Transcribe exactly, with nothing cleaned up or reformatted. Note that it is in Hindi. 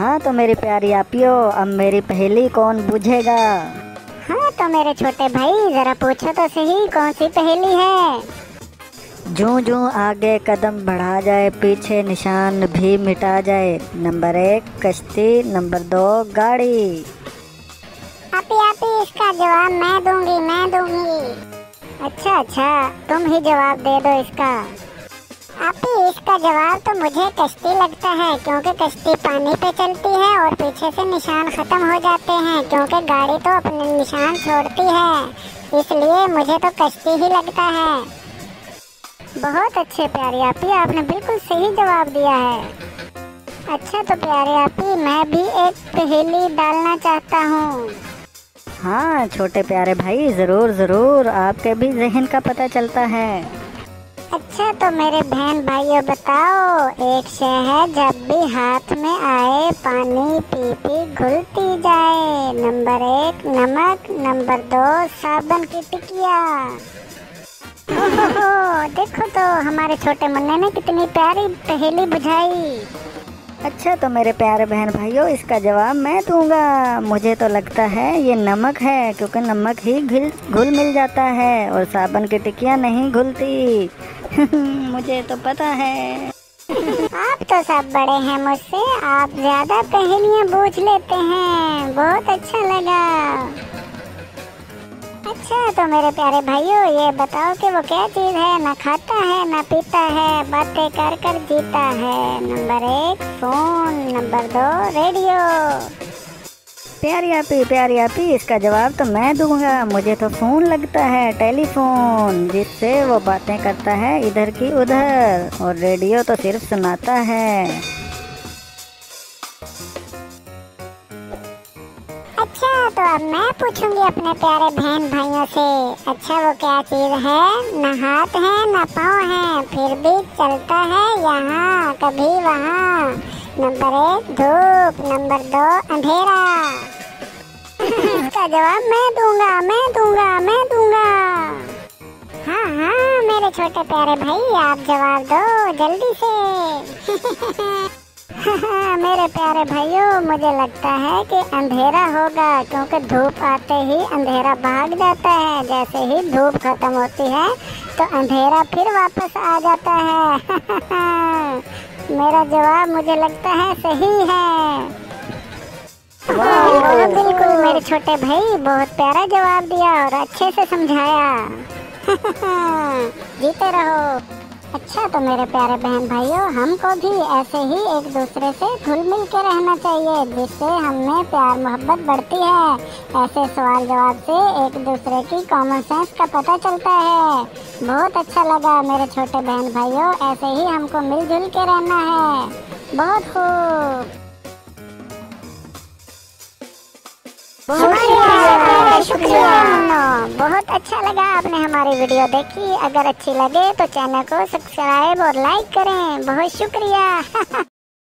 हाँ तो मेरी प्यारी आपियो, अब मेरी पहेली कौन बुझेगा? हाँ तो मेरे छोटे भाई, जरा पूछो तो सही, कौन सी पहेली है? जूं जूं आगे कदम बढ़ा जाए, पीछे निशान भी मिटा जाए। नंबर एक कश्ती, नंबर दो गाड़ी। आपी आपी इसका जवाब मैं दूंगी मैं दूंगी। अच्छा अच्छा, तुम ही जवाब दे दो इसका। आपी इसका जवाब तो मुझे कश्ती लगता है, क्योंकि कश्ती पानी पे चलती है और पीछे से निशान ख़त्म हो जाते हैं, क्योंकि गाड़ी तो अपने निशान छोड़ती है, इसलिए मुझे तो कश्ती ही लगता है। बहुत अच्छे प्यारे आपी, आपने बिल्कुल सही जवाब दिया है। अच्छा तो प्यारे आपी, मैं भी एक पहेली डालना चाहता हूँ। हाँ छोटे प्यारे भाई, ज़रूर ज़रूर, आपके भी जहन का पता चलता है। अच्छा तो मेरे बहन भाइयों बताओ, एक शय है जब भी हाथ में आए, पानी पी पी घुलती जाए। नंबर एक नमक, नंबर दो साबन की टिकिया। ओहो, देखो तो हमारे छोटे मुन्ने ने कितनी प्यारी पहेली बुझाई। अच्छा तो मेरे प्यारे बहन भाइयों, इसका जवाब मैं दूंगा। मुझे तो लगता है ये नमक है, क्योंकि नमक ही घुल घुल मिल जाता है और साबन की टिकियाँ नहीं घुलती। मुझे तो पता है। आप तो सब बड़े हैं मुझसे, आप ज़्यादा पहेलियाँ बूझ लेते हैं, बहुत अच्छा लगा। अच्छा तो मेरे प्यारे भाइयों, ये बताओ कि वो क्या चीज़ है, ना खाता है ना पीता है, बातें कर कर जीता है। नंबर एक फोन, नंबर दो रेडियो। प्यारी आपी प्यारी आपी, इसका जवाब तो मैं दूंगा। मुझे तो फ़ोन लगता है, टेलीफोन, जिससे वो बातें करता है इधर की उधर, और रेडियो तो सिर्फ सुनाता है। अच्छा तो अब मैं पूछूंगी अपने प्यारे बहन भाइयों से। अच्छा वो क्या चीज़ है, ना हाथ है ना पाँव है, फिर भी चलता है यहाँ कभी वहाँ? नंबर एक धूप, नंबर दो अंधेरा। इसका जवाब मैं दूंगा मैं दूंगा मैं दूंगा। हाँ हाँ मेरे छोटे प्यारे भाई, आप जवाब दो जल्दी से। मेरे प्यारे भाइयों, मुझे लगता है कि अंधेरा होगा, क्योंकि धूप आते ही अंधेरा भाग जाता है, जैसे ही धूप खत्म होती है तो अंधेरा फिर वापस आ जाता है। मेरा जवाब मुझे लगता है सही है। बिल्कुल बिल्कुल मेरे छोटे भाई, बहुत प्यारा जवाब दिया और अच्छे से समझाया। जीते रहो। अच्छा तो मेरे प्यारे बहन भाइयों, हमको भी ऐसे ही एक दूसरे से घुल मिल के रहना चाहिए, जिससे हमें प्यार मोहब्बत बढ़ती है। ऐसे सवाल जवाब से एक दूसरे की कॉमन सेंस का पता चलता है। बहुत अच्छा लगा मेरे छोटे बहन भाइयों, ऐसे ही हमको मिलजुल के रहना है। बहुत खूब, बहुत शुक्रिया, बहुत अच्छा लगा आपने हमारी वीडियो देखी। अगर अच्छी लगे तो चैनल को सब्सक्राइब और लाइक करें। बहुत शुक्रिया।